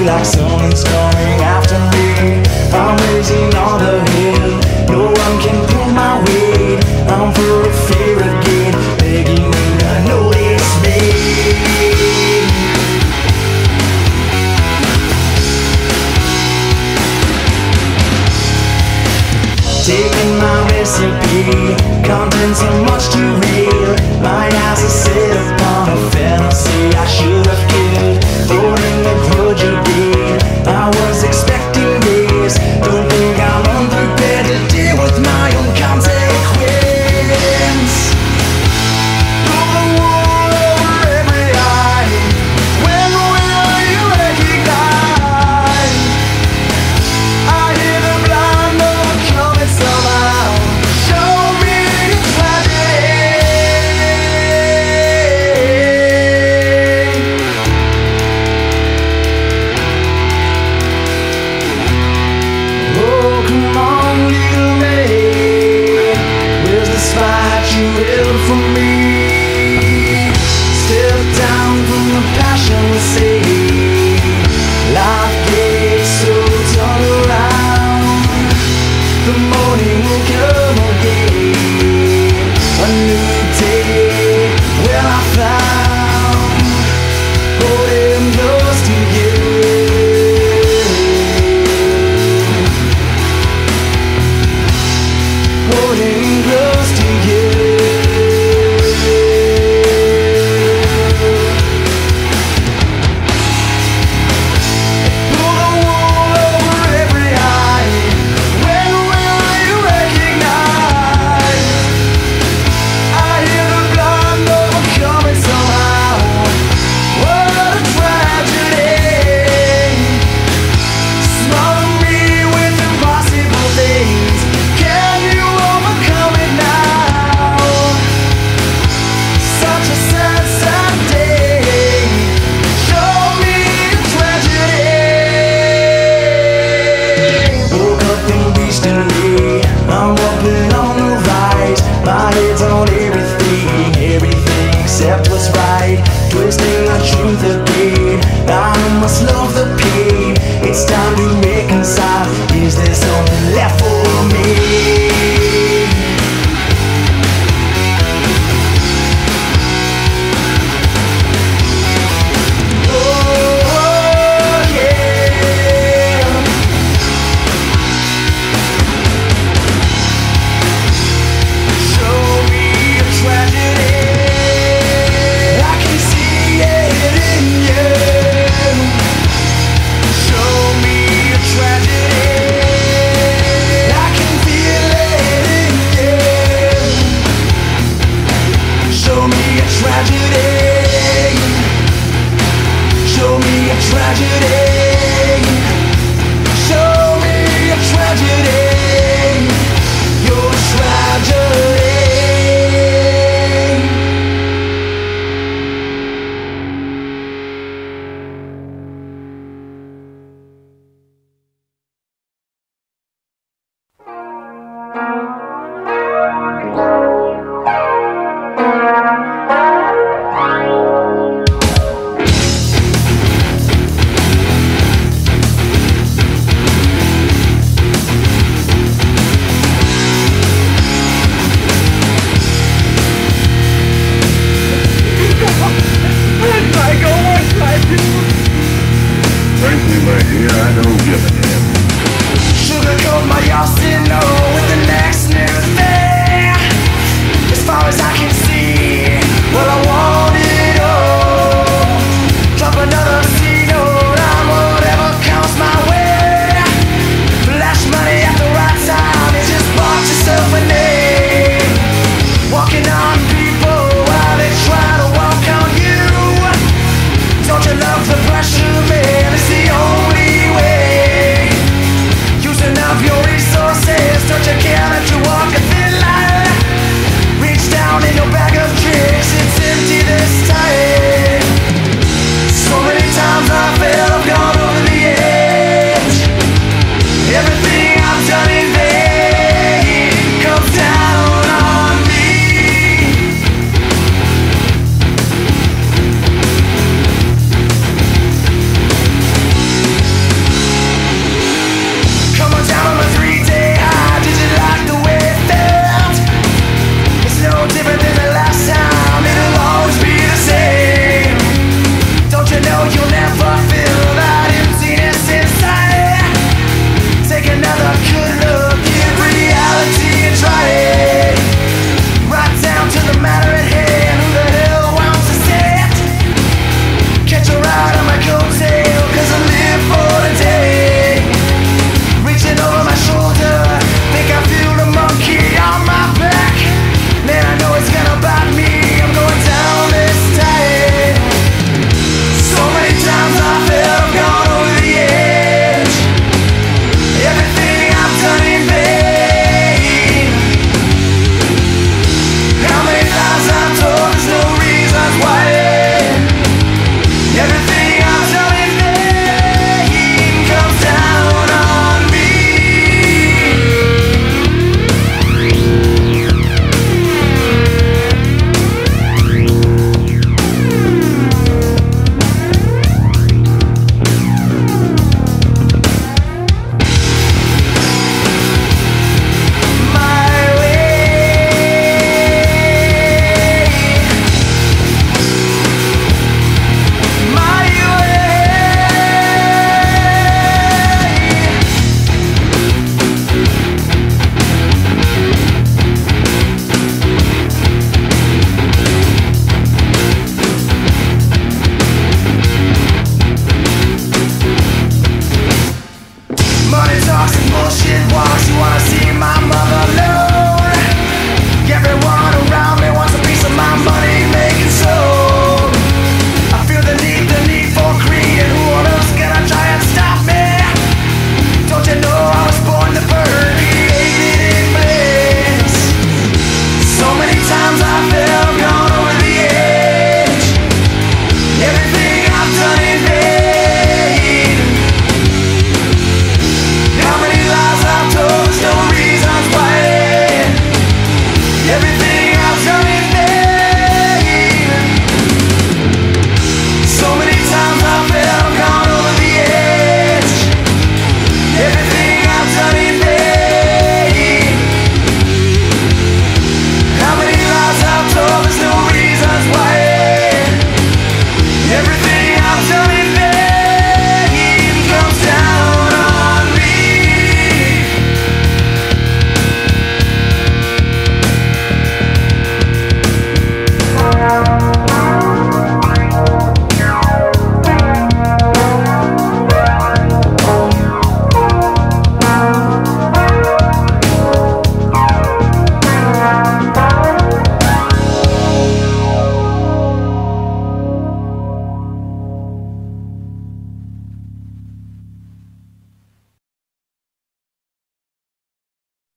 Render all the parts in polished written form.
feel like someone's coming after me. I'm raising on the hill, no one can pull my weight. I'm full of fear again, begging you to notice me. Taking my recipe, content so much too real. My eyes are set upon a fantasy I should have killed. Throwing the grudge you did, I was expecting this. Don't think I'm unprepared to deal with my own consequence. Throw the wool over every eye. When will you recognize? I hear the blind man coming somehow. Show me it's happening. Oh, come on, little maid, where's the spot you held for me? Step down from the passionless sea. Life gets so turned around. The morning will come again, a new day when I found holding close to you. Holding close to you. Pull the wool over every eye. When will you recognize? I hear the blind man coming somehow. What a tragedy! Smiling me with impossible things. Can you overcome it now? Such a sad, sad day. Show me a tragedy. Woke up in instantly. I'm walking on the rise. My head's on everything, everything except what's right. Twisting the truth again. I must love the pain. It's time to make inside. Is there something left for me? Oh yeah. Show me a tragedy. I can see it in you. Show me a tragedy. I can feel it in you. Show me a tragedy. Show me a tragedy. Show me a tragedy. You're a tragedy. Frankly, lady, I don't give a damn. Sugarcoat my arsenal with the next new thing. As far as I can see, well, I want it all. Drop another C-note on whatever comes my way. Flash money at the right time and just bought yourself a name. Walking on people while they try to walk on you. Don't you love the pressure, man? It's the only way. Using up your resources, don't you care?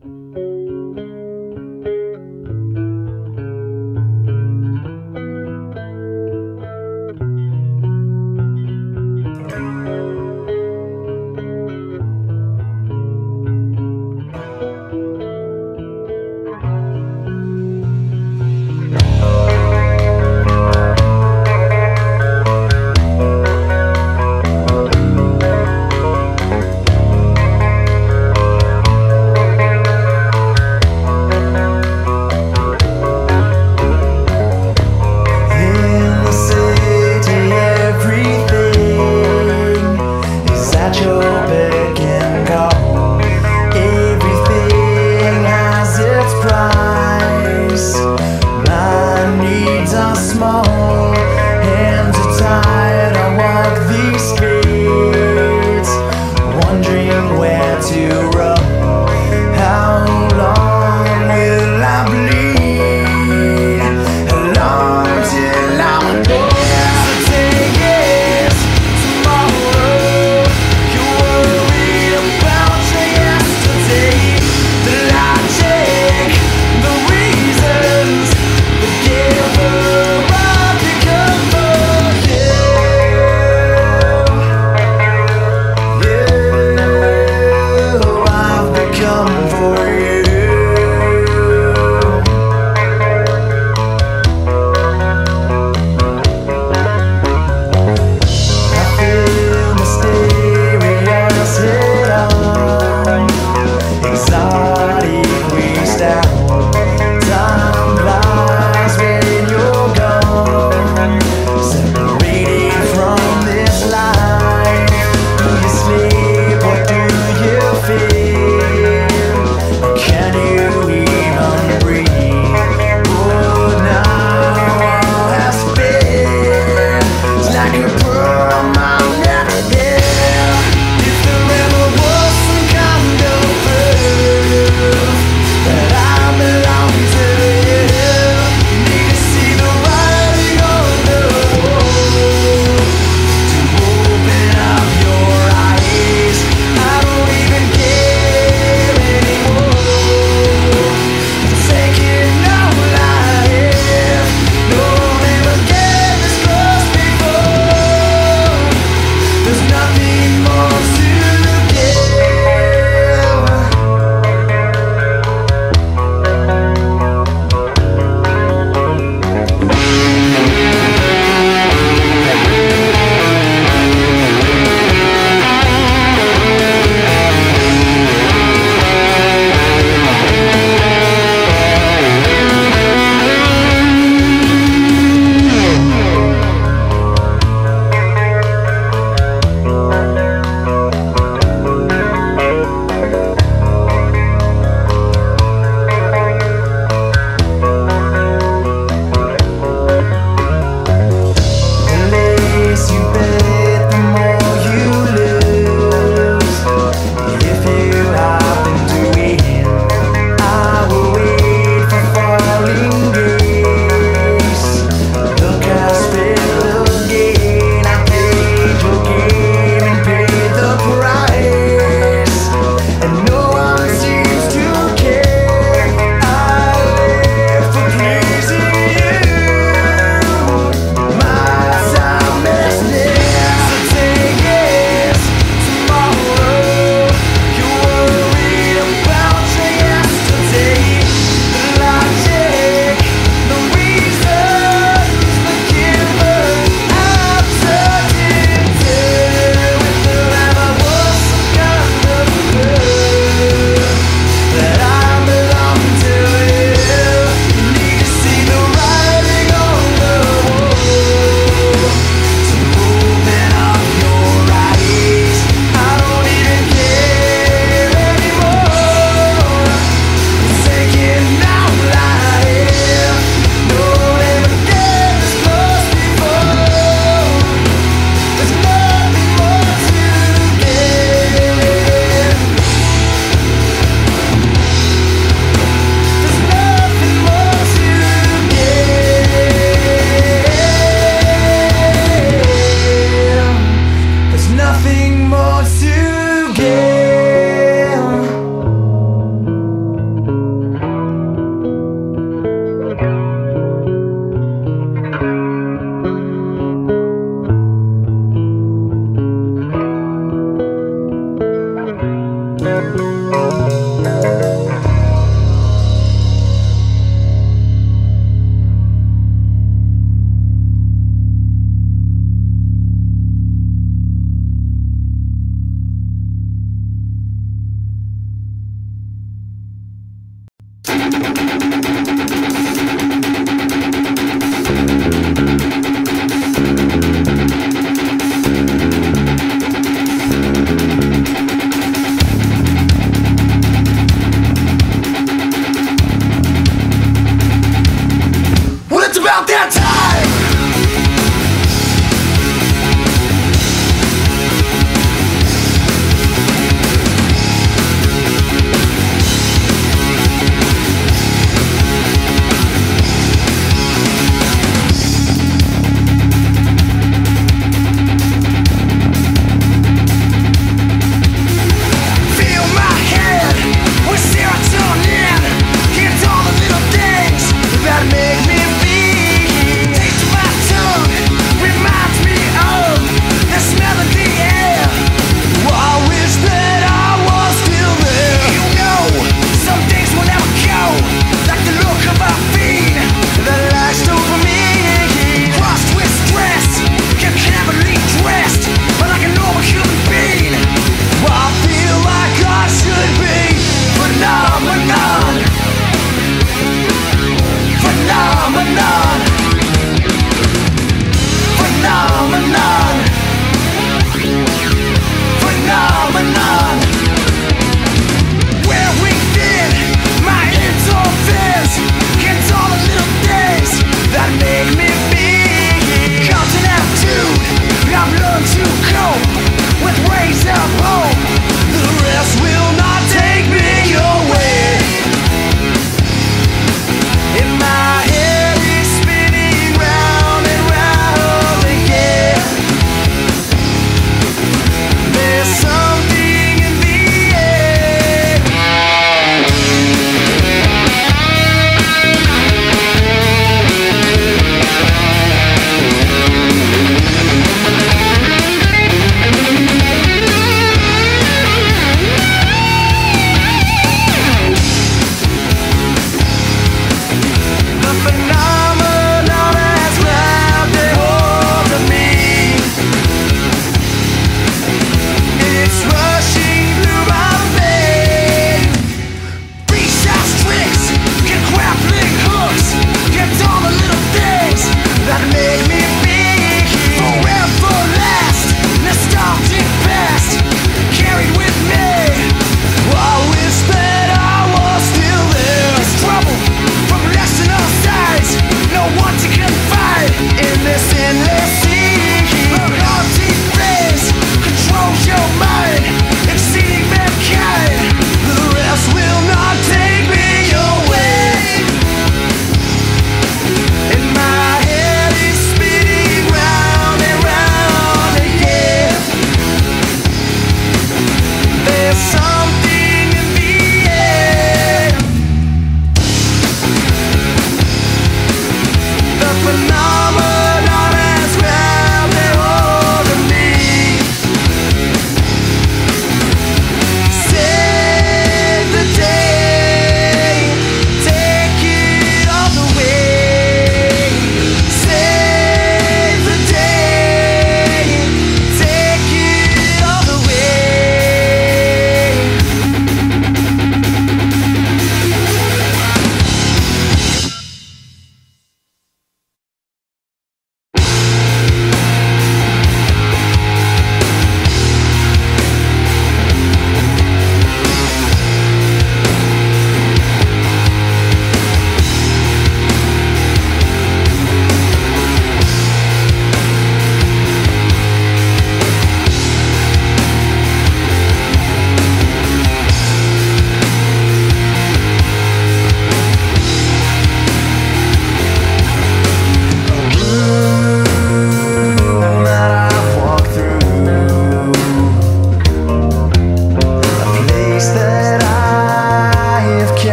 Nothing more to